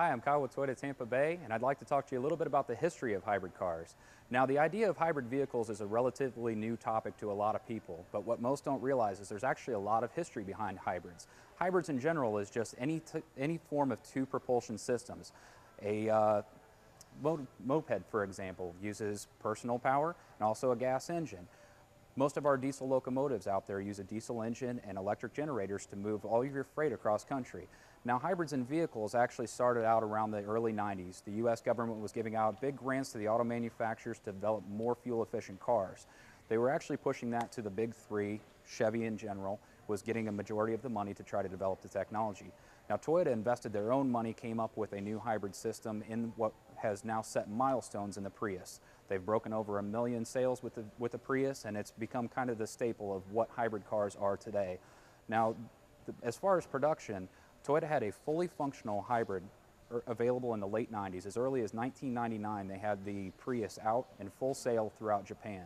Hi, I'm Kyle with Toyota Tampa Bay, and I'd like to talk to you a little bit about the history of hybrid cars. Now, the idea of hybrid vehicles is a relatively new topic to a lot of people, but what most don't realize is there's actually a lot of history behind hybrids. Hybrids in general is just any form of two propulsion systems. A moped, for example, uses personal power and also a gas engine. Most of our diesel locomotives out there use a diesel engine and electric generators to move all of your freight across country. Now, hybrids in vehicles actually started out around the early 90s. The U.S. government was giving out big grants to the auto manufacturers to develop more fuel-efficient cars. They were actually pushing that to the big three. Chevy, in general, was getting a majority of the money to try to develop the technology. Now, Toyota invested their own money, came up with a new hybrid system in what has now set milestones in the Prius. They've broken over 1 million sales with the Prius, and it's become kind of the staple of what hybrid cars are today. Now, as far as production, Toyota had a fully functional hybrid available in the late 90s. As early as 1999, they had the Prius out in full sale throughout Japan.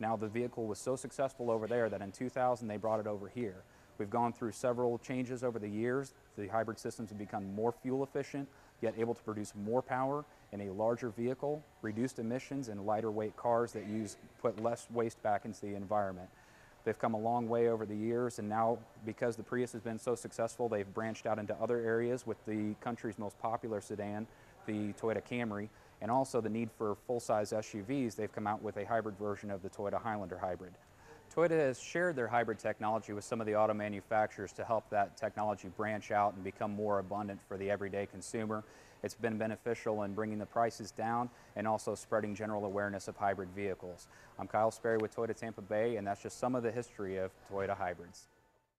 Now, the vehicle was so successful over there that in 2000, they brought it over here. We've gone through several changes over the years. The hybrid systems have become more fuel efficient, yet able to produce more power in a larger vehicle, reduced emissions, and lighter weight cars that put less waste back into the environment. They've come a long way over the years, and now, because the Prius has been so successful, they've branched out into other areas with the country's most popular sedan, the Toyota Camry, and also the need for full-size SUVs. They've come out with a hybrid version of the Toyota Highlander Hybrid. Toyota has shared their hybrid technology with some of the auto manufacturers to help that technology branch out and become more abundant for the everyday consumer. It's been beneficial in bringing the prices down and also spreading general awareness of hybrid vehicles. I'm Kyle Sperry with Toyota Tampa Bay, and that's just some of the history of Toyota hybrids.